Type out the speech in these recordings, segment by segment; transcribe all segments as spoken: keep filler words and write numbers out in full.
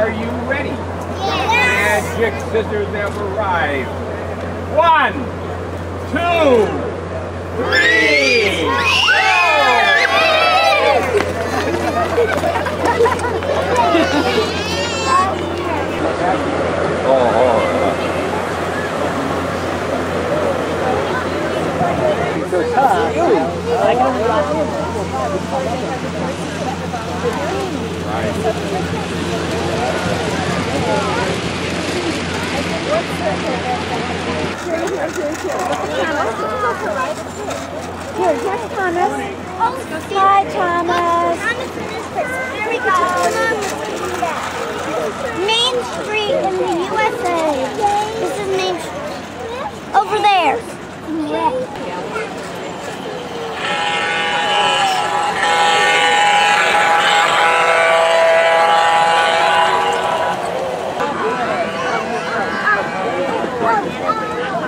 Are you ready? Yes. Magic scissors have arrived. One, two, three, go! Oh, oh. Here, yes, Thomas. Hi, Thomas. Here we go. Main Street in the U S A. This is Main Street. Over there. Yeah.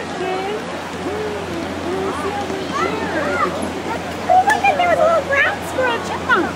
Thank you.